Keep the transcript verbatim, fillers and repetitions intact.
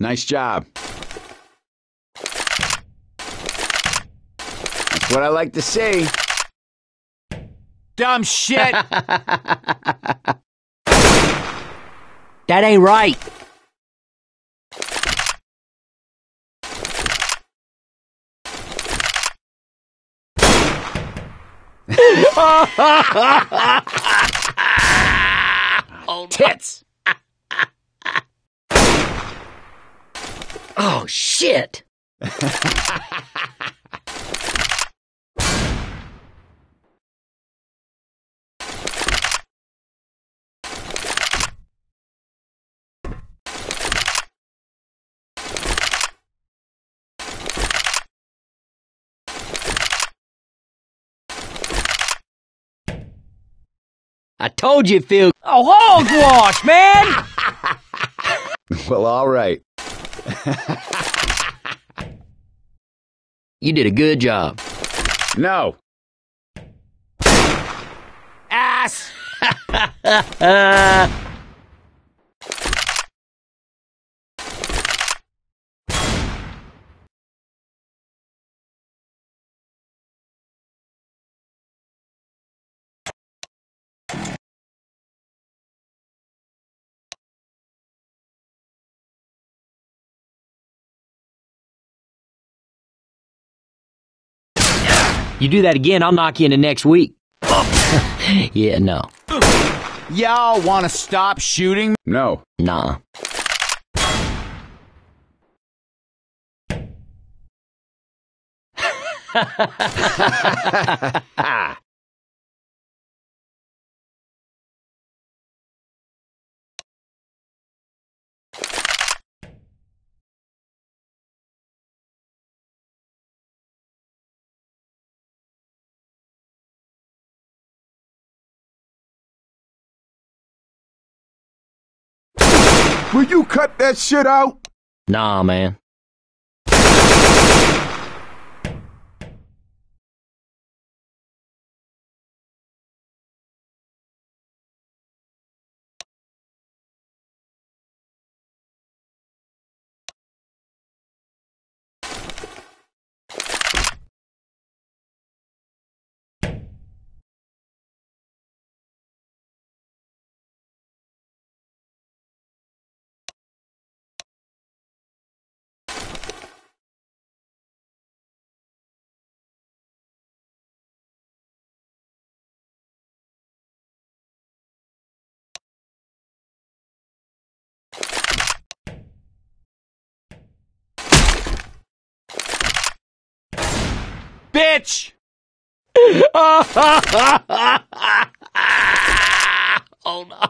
Nice job. That's what I like to see. Dumb shit. That ain't right. Oh, tits. Oh, shit. I told you, Phil. Oh, hogwash, man! Well, all right. You did a good job. No. Ass! You do that again, I'll knock you into next week. Yeah, no. Y'all want to stop shooting? No. Nah. Will you cut that shit out? Nah, man. Bitch! Oh no.